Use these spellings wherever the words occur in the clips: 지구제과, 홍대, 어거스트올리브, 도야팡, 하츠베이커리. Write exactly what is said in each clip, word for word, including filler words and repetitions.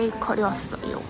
하츠베이커리 왔어요.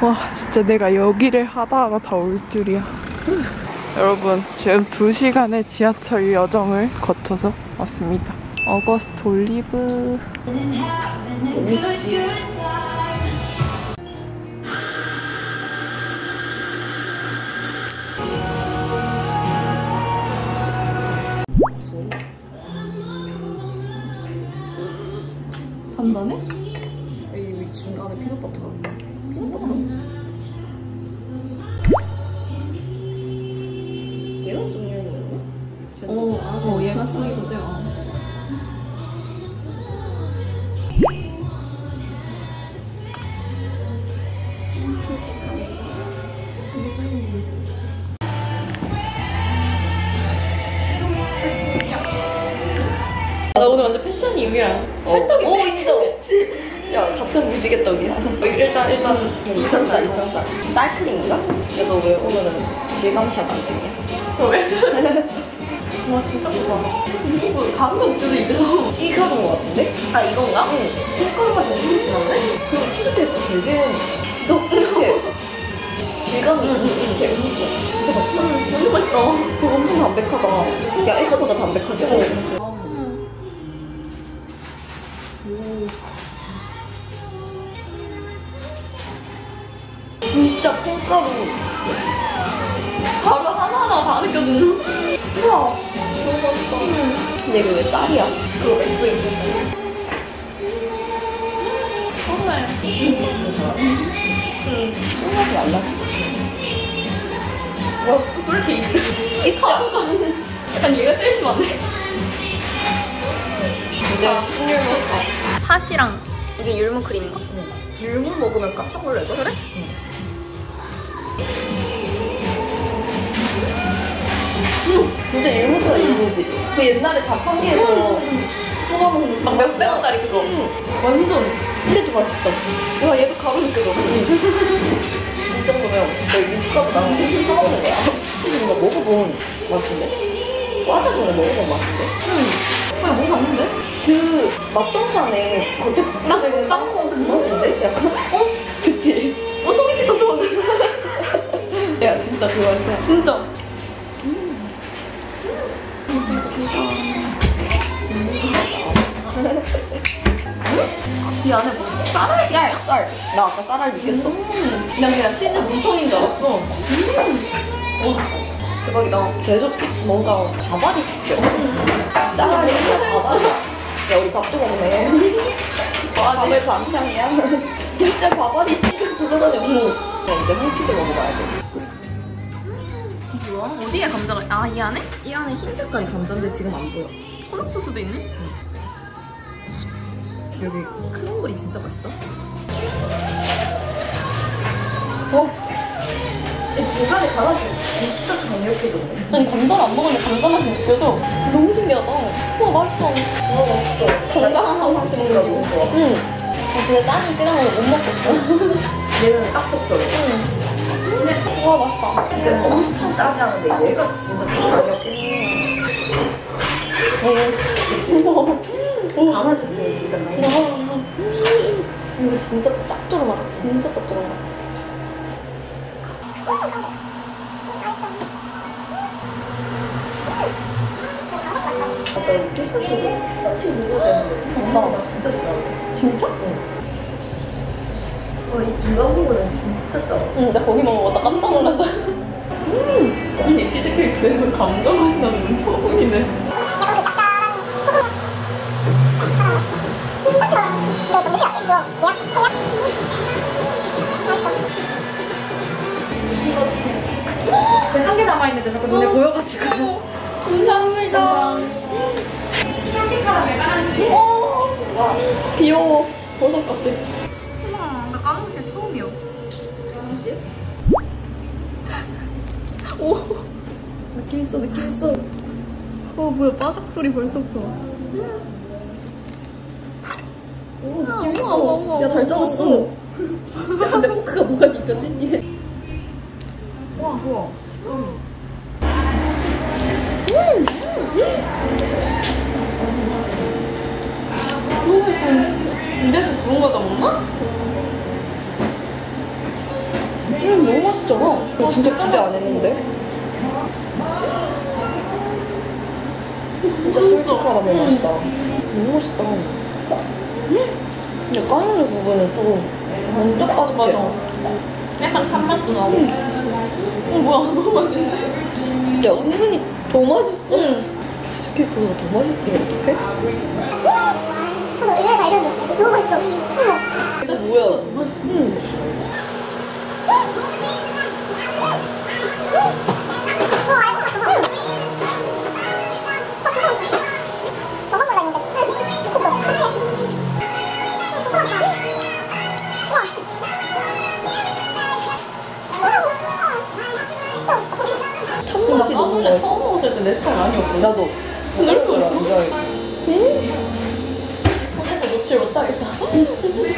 와, 진짜 내가 여기를 하다하다 다 올 줄이야. 여러분, 지금 두 시간의 지하철 여정을 거쳐서 왔습니다. 어거스트올리브. 간단해? 여기 중간에 피넛버터 같다. 피넛버터? 어, 얘가 수익이거든. 치즈 감자. 이게 짧은 거. 나 오늘 완전 패션이 유일한 찰떡이네. 오, 진짜. 야, 같은 무지개 떡이야. 일단 일단 이천 살, 이천 살. 쌀크림인가? 야, 너 왜 오늘은 질감샷 안 찍냐? 왜? 와, 진짜 좋아. 이거 가루가 느껴져 입에서. 이게 그런 거 같은데? 아, 이건가? 응. 색깔이 정말 진한데? 그리고 치즈케이크 되게 지독해. 질감이 진짜 예쁘죠? 진짜 맛있다. 너무 맛있어. 그거 엄청 담백하다. 야, 이거 보다 담백하지? 응. 진짜 콩가루. 가루 하나하나 다 느껴지는. 우와, 너무 맛있다. 음. 근데 이거 왜 쌀이야? 그거 맵고 있었어. 정말 쌀맛이 안 나서. 와, 그렇게 이쁘다. 이 가루가 약간 얘가 제일 심한데? 이제 율무크림. 팥이랑 이게 율무크림인가? 응. 율무 먹으면 깜짝 놀랄걸? 그래? 응. 진짜 유모차 이거지. 그 옛날에 자판기에서 뽑아먹는 막 몇백 원짜리 그거. 응. 완전. 근데도 맛있다. 와, 얘도 가루 느껴져. 응. 이 정도면 너 미숫가루나 사먹는 거야. 근데 뭔가 먹어본 맛인데? 과자 전에 먹어본 맛인데? 응. 그냥 뭐 봤는데? 그 맛동산에 겉에 뿌려져 있는 땅콩 그 맛인데? 약간? 어? 그치? 어, 소름 끼쳐서 먹는 거야. 야, 진짜 그 맛이야. 진짜. 이 안에 뭐 쌀알? 쌀! 쌀! 나 아까 쌀알 느꼈어. 음. 그냥 그냥 치즈 물통인 줄 알았어. 음. 대박이다. 계속씩 뭔가 밥알이 튀겨. 음. 쌀알이 밥알. 야, 우리 밥도 먹네. 밥을 반찬이야. 진짜 밥알이 계속 돌아다녀. 이제 흰치즈 먹어봐야지. 뭐야? 어디에 감자가? 아, 이 안에? 이 안에 흰 색깔이 감자인데 지금 안 보여. 콘옥수수도 있네? 응. 여기 크롱볼이 진짜 맛있다. 어? 이 중간에 가라지 진짜 강력해져. 아니, 감자를 안 먹었는데 감자 맛이 느껴져. 너무 신기하다. 우와, 맛있어. 우와, 맛있어. 건강한 맛이 들어가고. 응. 아, 진짜 짠이 찌라면 못 먹겠어. 얘는 딱 적절해. 응. 우와, 맛있다. 이게 엄청 짜지 않은데 얘가 진짜 강력해. 어, 그치? 강아지 진짜 진짜 강력해. 이거 진짜 짭조름하다. 진짜 짭조름하다. 아까 여기 피스타치오, 피스타치오 먹어도 정말 진짜 진하다. 진짜? 응. 와, 이 중간 부분은 진짜 짜. 응, 나 거기 먹어봤다 깜짝 놀랐어. 음! 아니, 치즈케이크에서 감자 맛이 나는 건 처음이네. 한 개 남아있는데 자꾸 눈에 보여가지고. 감사합니다. 샴페인 카라멜 까만지. 귀여워. 버섯 같아. 우와, 나 까만지 처음이야. 까만지? 오, 느낌 있어, 느낌 있어. 어, 뭐야, 바삭 소리 벌써부터. 오, 느낌 있어. 야, 잘 잡았어. 야, 근데 포크가 뭐가 느껴지? 이게. 와, 뭐야, 식감이. 음! 너무 맛있어. 이래서 그런 과자 먹나? 음, 너무 맛있잖아. 와, 진짜 깜빡 안 했는데? 진짜 솔직하게 음. 맛있다. 너무 맛있다. 근데 까멜 부분은 또 완전 맛있게. 약간 탄맛도 나고. 음. 어, 뭐야, 너무 맛있네. 야, 은근히 더 맛있어. 음. 치즈케이크보다 더 맛있으면 어떡해? 나 이래 발견했어. 너무 맛있어. 진짜 뭐야. 음. 근데 처음 먹었을 때 내 스타일 아니었고. 나도 그럴 거야. 혼자서 노출 못하겠어. 뭐야?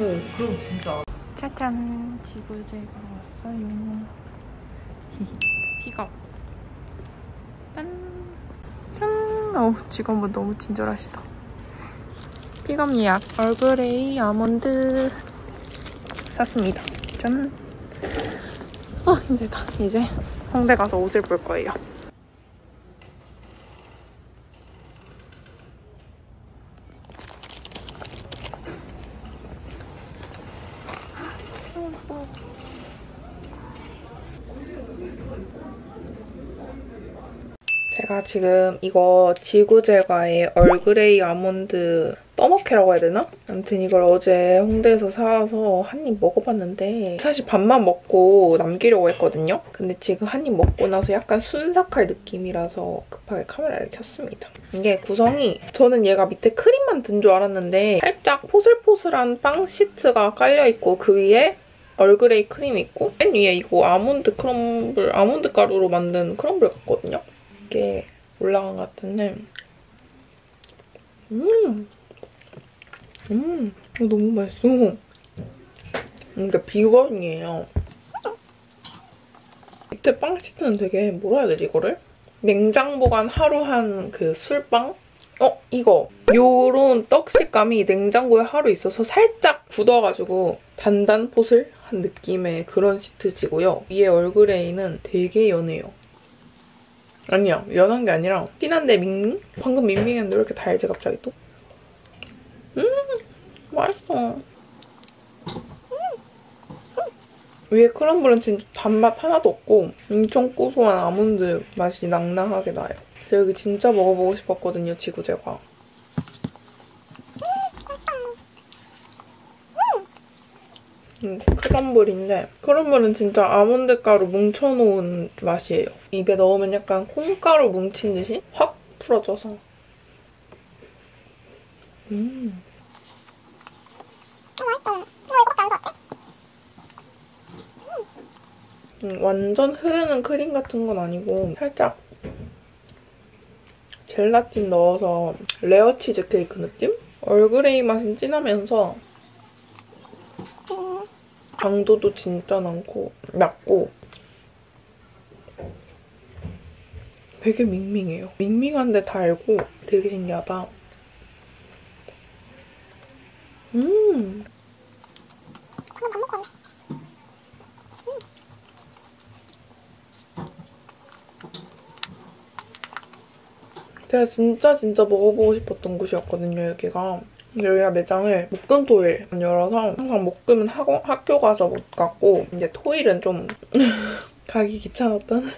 오, 그럼 진짜. 짜잔, 지구제과 왔어요. 픽업. 짠. 짠. 어우, 직원분 너무 친절하시다. 픽업 예약. 얼그레이 아몬드 샀습니다. 짠. 아, 힘들다. 이제 홍대 가서 옷을 볼 거예요. 제가 지금 이거 지구제과의 얼그레이 아몬드 떠먹회라고 해야 되나? 아무튼 이걸 어제 홍대에서 사와서 한 입 먹어봤는데 사실 밥만 먹고 남기려고 했거든요? 근데 지금 한 입 먹고 나서 약간 순삭할 느낌이라서 급하게 카메라를 켰습니다. 이게 구성이, 저는 얘가 밑에 크림만 든 줄 알았는데 살짝 포슬포슬한 빵 시트가 깔려있고 그 위에 얼그레이 크림이 있고 맨 위에 이거 아몬드 크럼블, 아몬드 가루로 만든 크럼블 같거든요? 이게 올라간 것 같은데 음! 음! 이거 너무 맛있어. 그러니까 비건이에요. 밑에 빵시트는 되게 뭐라 해야 되지 이거를? 냉장 보관 하루 한 그 술빵? 어? 이거! 요런 떡 식감이 냉장고에 하루 있어서 살짝 굳어가지고 단단포슬한 느낌의 그런 시트지고요. 위에 얼그레이는 되게 연해요. 아니야, 연한 게 아니라 진한데 밍밍? 방금 밍밍했는데 왜 이렇게 달지 갑자기 또? 음! 맛있어. 위에 크럼블은 진짜 단맛 하나도 없고 엄청 고소한 아몬드 맛이 낭낭하게 나요. 제가 여기 진짜 먹어보고 싶었거든요, 지구제과. 음, 크럼블인데 크럼블은 진짜 아몬드 가루 뭉쳐놓은 맛이에요. 입에 넣으면 약간 콩가루 뭉친 듯이 확 풀어져서 음. 음, 완전 흐르는 크림 같은 건 아니고 살짝 젤라틴 넣어서 레어 치즈 케이크 느낌? 얼그레이 맛은 진하면서 당도도 진짜 많고 낮고 되게 밍밍해요. 밍밍한데 달고 되게 신기하다. 음. 제가 진짜 진짜 먹어보고 싶었던 곳이었거든요, 여기가. 근데 여기가 매장을 목금 토일 열어서 항상 목금은 학원, 학교 가서 못 갔고 이제 토일은 좀 가기 귀찮았던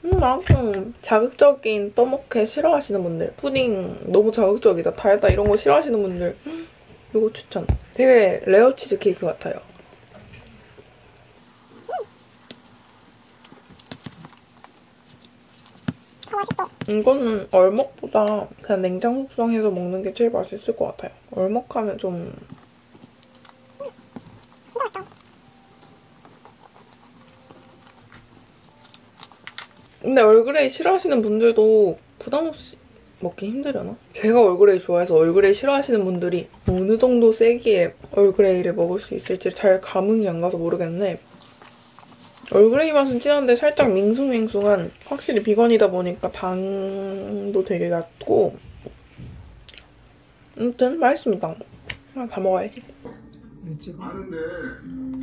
그만큼 자극적인 떠먹게 싫어하시는 분들, 푸딩 너무 자극적이다, 달다 이런 거 싫어하시는 분들 이거 추천. 되게 레어 치즈 케이크 같아요. 이거는 얼먹보다 그냥 냉장 숙성해서 먹는 게 제일 맛있을 것 같아요. 얼먹하면 좀 근데 얼그레이 싫어하시는 분들도 부담없이 먹기 힘들려나? 제가 얼그레이 좋아해서 얼그레이 싫어하시는 분들이 어느 정도 세기에 얼그레이를 먹을 수 있을지 잘 감흥이 안 가서 모르겠네. 얼그레이 맛은 진한데 살짝 밍숭맹숭한 확실히 비건이다 보니까 당도 되게 낮고 아무튼 맛있습니다. 하나 다 먹어야지. 아는데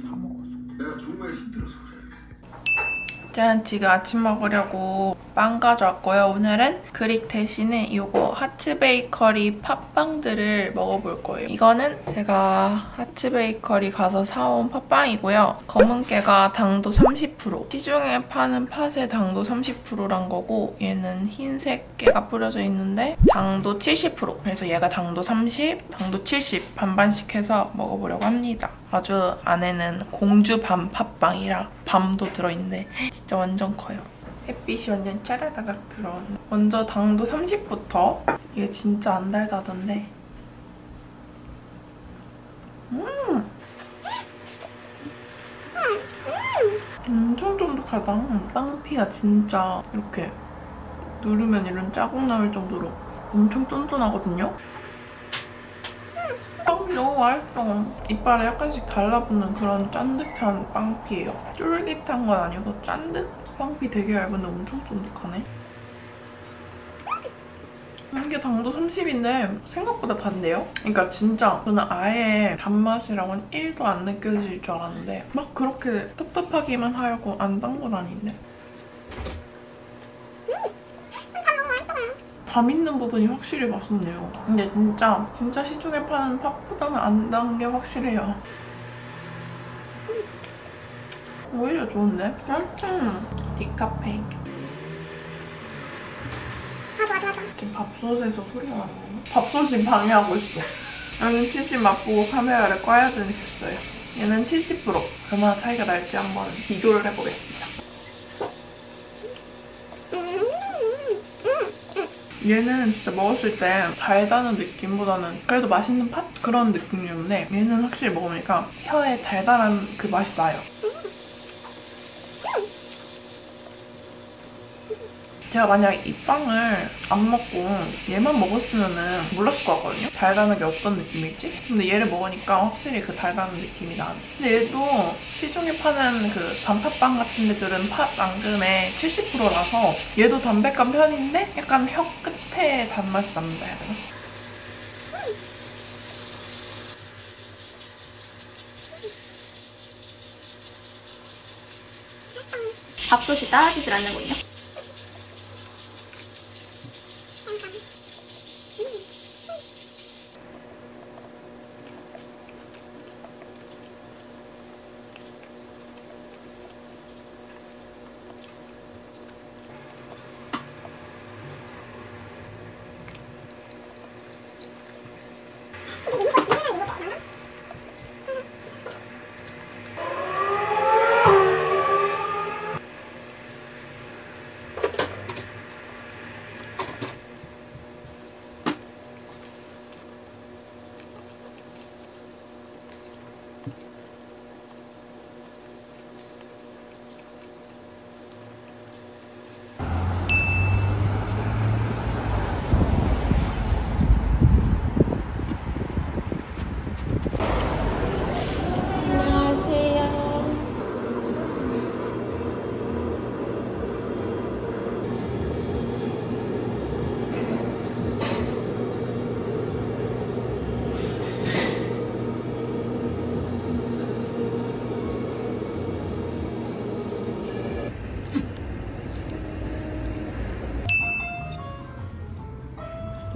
다 먹었어. 내가 정말 힘들어서 그래. 짠! 지금 아침 먹으려고 빵 가져왔고요. 오늘은 그릭 대신에 이거 하츠베이커리 팥빵들을 먹어볼 거예요. 이거는 제가 하츠베이커리 가서 사온 팥빵이고요. 검은깨가 당도 삼십 퍼센트, 시중에 파는 팥의 당도 삼십 퍼센트란 거고 얘는 흰색 깨가 뿌려져 있는데 당도 칠십 퍼센트, 그래서 얘가 당도 삼십, 당도 칠십 반반씩 해서 먹어보려고 합니다. 아주 안에는 공주밤 팥빵이라 밤도 들어있네. 진짜 완전 커요. 햇빛이 완전 짜라다닥 들어오네. 먼저 당도 삼십부터. 이게 진짜 안 달다던데. 음! 엄청 쫀득하다. 빵피가 진짜 이렇게 누르면 이런 자국 나올 정도로 엄청 쫀쫀하거든요? 너무 맛있어. 이빨에 약간씩 달라붙는 그런 쫀득한 빵피예요. 쫄깃한 건 아니고 쫀득? 빵피 되게 얇은데 엄청 쫀득하네. 이게 당도 삼십인데 생각보다 단데요? 그러니까 진짜 저는 아예 단맛이랑은 일도 안 느껴질 줄 알았는데 막 그렇게 텁텁하기만 하고 안 단 건 아닌데 밤 있는 부분이 확실히 맛있네요. 근데 진짜 진짜 시중에 파는 팥보다는 안 단 게 확실해요. 오히려 좋은데? 약간 디카페인. 지금 밥솥에서 소리가 나네요. 밥솥이 방해하고 있어. 여기는 칠십 맛보고 카메라를 꺼야 되겠어요. 얘는 칠십 퍼센트. 얼마나 차이가 날지 한번 비교를 해보겠습니다. 얘는 진짜 먹었을 때 달다는 느낌보다는 그래도 맛있는 팥? 그런 느낌이었는데 얘는 확실히 먹으니까 혀에 달달한 그 맛이 나요. 제가 만약 이 빵을 안 먹고 얘만 먹었으면은 몰랐을 것 같거든요? 달다는 게 어떤 느낌일지? 근데 얘를 먹으니까 확실히 그 달다는 느낌이 나네. 근데 얘도 시중에 파는 그 단팥빵 같은 데들은 팥 앙금의 칠십 퍼센트라서 얘도 담백한 편인데 약간 혀 끝에 단맛이 납니다. 약간. 밥솥이 따라지질 않는군요.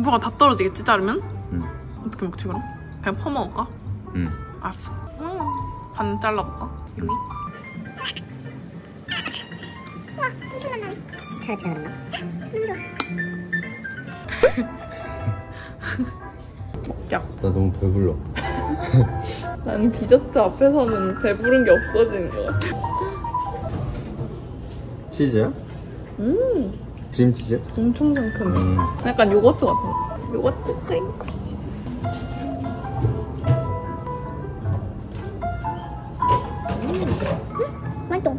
무화과 다 떨어지겠지, 자르면? 응. 어떻게 먹지, 그럼? 그냥 퍼먹을까? 응. 알았어. 음, 반 잘라볼까? 여기. 우와, 엄청난 나네. 스타일 들어간다. 너무 좋아. 먹자. 나 너무 배불러. 나는 디저트 앞에서는 배부른 게 없어지는 것 같아. 치즈야? 음. 크림치즈? 엄청 상큼해. 음. 약간 요거트 같은 거. 요거트 크림치즈. 음, 맛있어.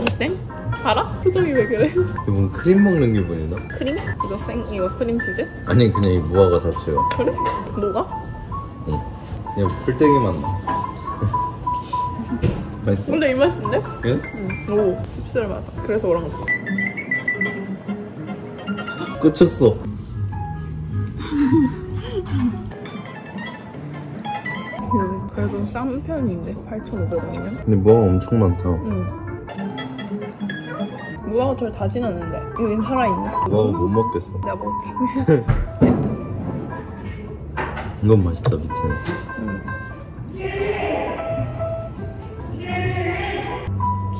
어때? 봐라? 표정이 왜 그래? 뭔 크림 먹는 기분이다. 크림? 이거 생, 이거 크림치즈? 아니, 그냥 이 무화과 자체가. 그래? 뭐가? 응. 그냥 풀떼기만 나. 맛있어? 원래 이 맛인데? 예? 응. 오, 씁쓸하다. 그래서 오랑 같다. 끝쳤어. 여기 그래도 싼 편인데? 팔천오백 원이면? 근데 무화가 엄청 많다. 응. 무화가 절 다 지났는데 여긴 살아있네. 무화가 못 먹겠어. 내가 먹을게. 이건 맛있다, 밑에는. 응.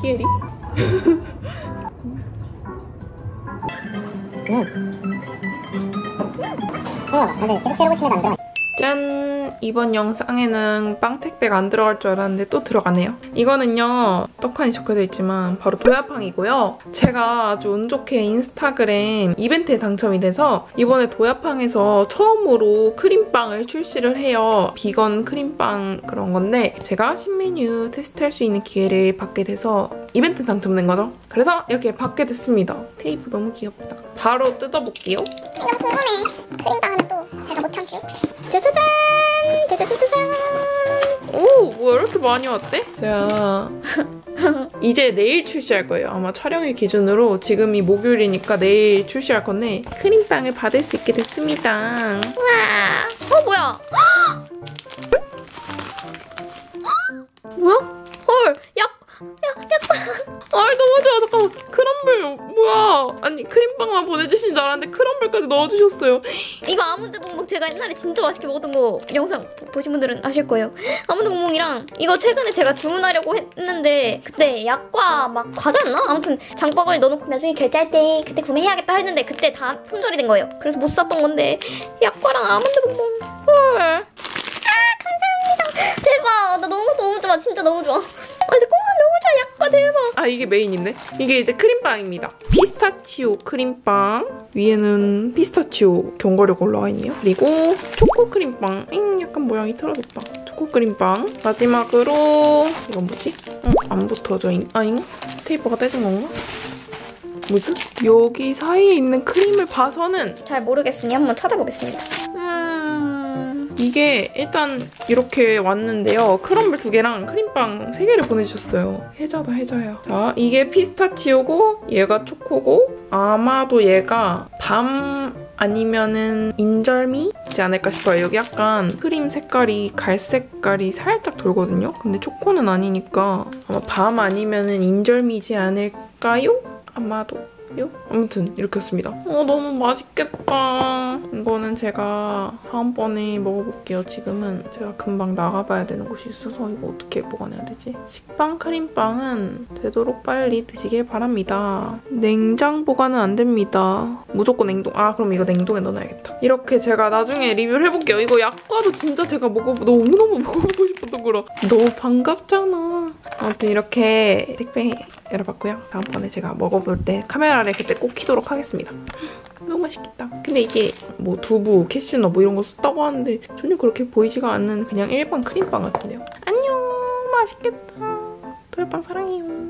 키에리? 짠! 이번 영상에는 빵 택배가 안 들어갈 줄 알았는데 또 들어가네요. 이거는요, 떡하니 적혀져 있지만 바로 도야팡이고요. 제가 아주 운 좋게 인스타그램 이벤트에 당첨이 돼서 이번에 도야팡에서 처음으로 크림빵을 출시를 해요. 비건 크림빵 그런 건데 제가 신메뉴 테스트할 수 있는 기회를 받게 돼서 이벤트 당첨된 거죠. 그래서 이렇게 받게 됐습니다. 테이프 너무 귀엽다. 바로 뜯어볼게요. 너무 궁금해. 크림빵은 또 제가 못 참지. 짜자잔! 짜자자자잔! 오! 뭐야, 이렇게 많이 왔대? 자... 이제 내일 출시할 거예요. 아마 촬영일 기준으로 지금이 목요일이니까 내일 출시할 건데 크림빵을 받을 수 있게 됐습니다. 와! 어, 뭐야? 뭐야? 헐! 약! 야, 약간. 아, 너무 좋아. 잠깐만. 크럼블, 뭐야. 아니, 크림빵만 보내주신 줄 알았는데 크럼블까지 넣어주셨어요. 이거 아몬드 봉봉 제가 옛날에 진짜 맛있게 먹었던 거 영상 보신 분들은 아실 거예요. 아몬드 봉봉이랑 이거 최근에 제가 주문하려고 했는데 그때 약과 막 과자였나? 아무튼 장바구니 넣어놓고 나중에 결제할 때 그때 구매해야겠다 했는데 그때 다 품절이 된 거예요. 그래서 못 샀던 건데 약과랑 아몬드 봉봉. 헐. 아, 감사합니다. 대박. 나 너무 너무 좋아. 진짜 너무 좋아. 아, 이제 꽁아 너무 잘 약과 대박. 아, 이게 메인인데? 이게 이제 크림빵입니다. 피스타치오 크림빵. 위에는 피스타치오 견과류가 올라와 있네요. 그리고 초코 크림빵. 잉, 약간 모양이 틀어졌다. 초코 크림빵. 마지막으로 이건 뭐지? 응, 안 붙어져. 아, 잉? 테이프가 떼진 건가? 뭐지? 여기 사이에 있는 크림을 봐서는 잘 모르겠으니 한번 찾아보겠습니다. 음... 이게 일단 이렇게 왔는데요. 크럼블 두 개랑 크림빵 세 개를 보내주셨어요. 혜자다 혜자야. 자, 이게 피스타치오고 얘가 초코고 아마도 얘가 밤 아니면은 인절미지 않을까 싶어요. 여기 약간 크림 색깔이 갈색깔이 살짝 돌거든요. 근데 초코는 아니니까 아마 밤 아니면은 인절미지 않을까요? 아마도요? 아무튼 이렇게 왔습니다. 어, 너무 맛있겠다. 이거는 제가 다음번에 먹어볼게요. 지금은 제가 금방 나가봐야 되는 곳이 있어서 이거 어떻게 보관해야 되지? 식빵 크림빵은 되도록 빨리 드시길 바랍니다. 냉장 보관은 안 됩니다. 무조건 냉동. 아, 그럼 이거 냉동에 넣어놔야겠다. 이렇게 제가 나중에 리뷰를 해볼게요. 이거 약과도 진짜 제가 먹어 너무너무 먹어보고 싶었던 거라 너무 반갑잖아. 아무튼 이렇게 택배 열어봤고요. 다음번에 제가 먹어볼 때 카메라를 그때 꼭 켜도록 하겠습니다. 너무 맛있겠다. 근데 이게 뭐 두부, 캐슈넛 뭐 이런 거 썼다고 하는데 전혀 그렇게 보이지가 않는 그냥 일반 크림빵 같은데요. 안녕. 맛있겠다. 도야빵 사랑해요.